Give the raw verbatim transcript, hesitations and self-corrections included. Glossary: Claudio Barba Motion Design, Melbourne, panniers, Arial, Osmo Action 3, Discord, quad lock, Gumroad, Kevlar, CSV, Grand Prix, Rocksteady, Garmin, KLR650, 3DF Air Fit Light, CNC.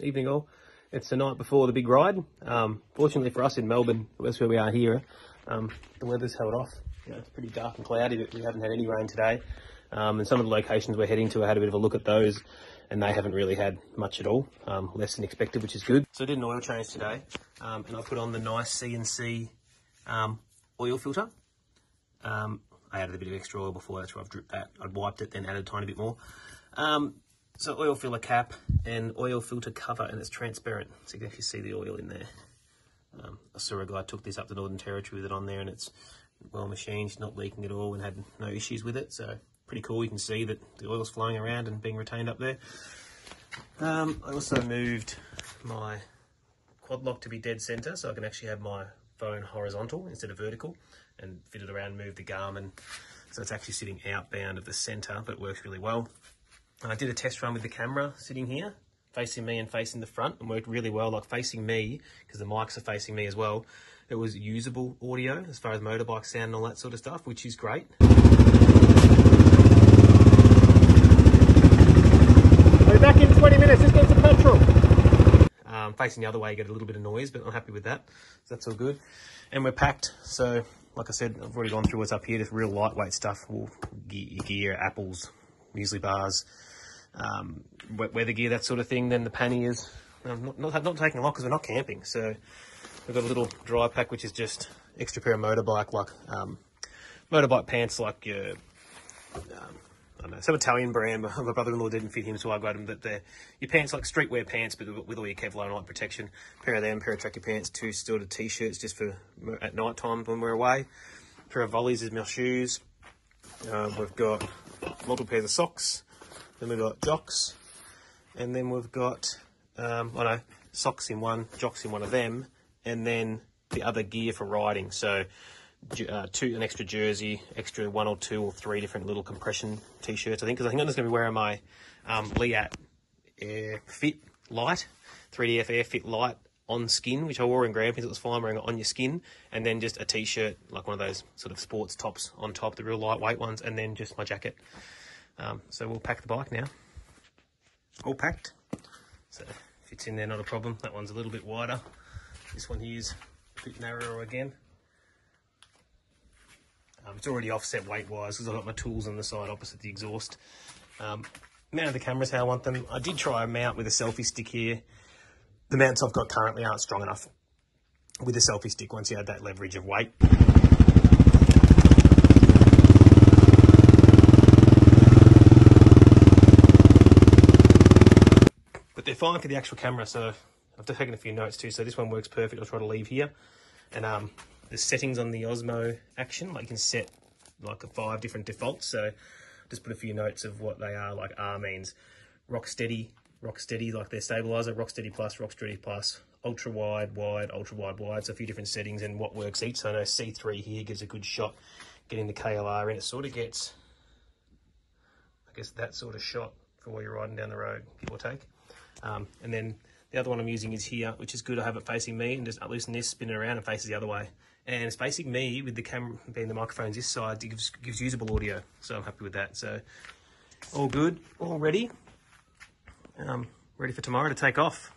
Evening all. It's the night before the big ride. Um, fortunately for us in Melbourne, that's where we are here, um, the weather's held off. You know, it's pretty dark and cloudy, but we haven't had any rain today. Um, and some of the locations we're heading to, I had a bit of a look at those, and they haven't really had much at all, um, less than expected, which is good. So I did an oil change today, um, and I put on the nice C N C um, oil filter. Um, I added a bit of extra oil before, that's where I've dripped that. I'd wiped it, then added a tiny bit more. Um, So oil filler cap and oil filter cover, and it's transparent, so you can actually see the oil in there. Um, I saw a guy took this up the Northern Territory with it on there, and it's well machined, not leaking at all, and had no issues with it. So pretty cool, you can see that the oil's flowing around and being retained up there. Um, I also moved my quad lock to be dead center, so I can actually have my phone horizontal instead of vertical, and fit it around, move the Garmin. So it's actually sitting outbound of the center, but it works really well. I did a test run with the camera sitting here, facing me and facing the front, and worked really well. Like facing me, because the mics are facing me as well, it was usable audio as far as motorbike sound and all that sort of stuff, which is great. I'll be back in twenty minutes, just get some petrol. Um, facing the other way, you get a little bit of noise, but I'm happy with that. So that's all good. And we're packed, so like I said, I've already gone through what's up here, just real lightweight stuff, well, gear, gear, apples, muesli bars, um, weather gear, that sort of thing. Then the panniers. I'm not, not, not taking a lot because we're not camping. So we've got a little dry pack, which is just extra pair of motorbike, like um, motorbike pants, like your, um, I don't know, some Italian brand. My brother-in-law didn't fit him, so I got him. But they're your pants, like streetwear pants, but with all your Kevlar and light protection. Pair of them, pair of tracky pants, two sort of t-shirts just for at night time when we're away. Pair of volleys is my shoes. Um, we've got multiple pairs of socks, then we've got jocks, and then we've got, um, I know, socks in one, jocks in one of them, and then the other gear for riding. So uh, two, an extra jersey, extra one or two or three different little compression t-shirts, I think, because I think I'm just going to be wearing my um, L I A T Air Fit Light, three D F Air Fit Light on skin, which I wore in Grand Prix. It was fine wearing it on your skin, and then just a t-shirt, like one of those sort of sports tops on top, the real lightweight ones, and then just my jacket. Um, so we'll pack the bike now. All packed. So fits in there, not a problem. That one's a little bit wider. This one here is a bit narrower again. Um, it's already offset weight-wise because I've got my tools on the side opposite the exhaust. Um, mount of the cameras how I want them. I did try a mount with a selfie stick here. The mounts I've got currently aren't strong enough with a selfie stick once you add that leverage of weight. But they're fine for the actual camera, so I've taken a few notes too, so this one works perfect. I'll try to leave here. And um, the settings on the Osmo Action, like you can set like a five different defaults, so just put a few notes of what they are, like R means rock steady, Rocksteady, like their stabilizer, Rocksteady Plus, Rocksteady Plus, ultra wide, wide, ultra wide, wide. So a few different settings and what works each. So I know C three here gives a good shot getting the K L R in. It sort of gets, I guess, that sort of shot for while you're riding down the road, give or take. Um, and then the other one I'm using is here, which is good. I have it facing me and just loosen this, spin it around and faces the other way. And it's facing me with the camera, being the microphones this side, it gives, gives usable audio. So I'm happy with that. So all good, all ready. Um, ready for tomorrow to take off.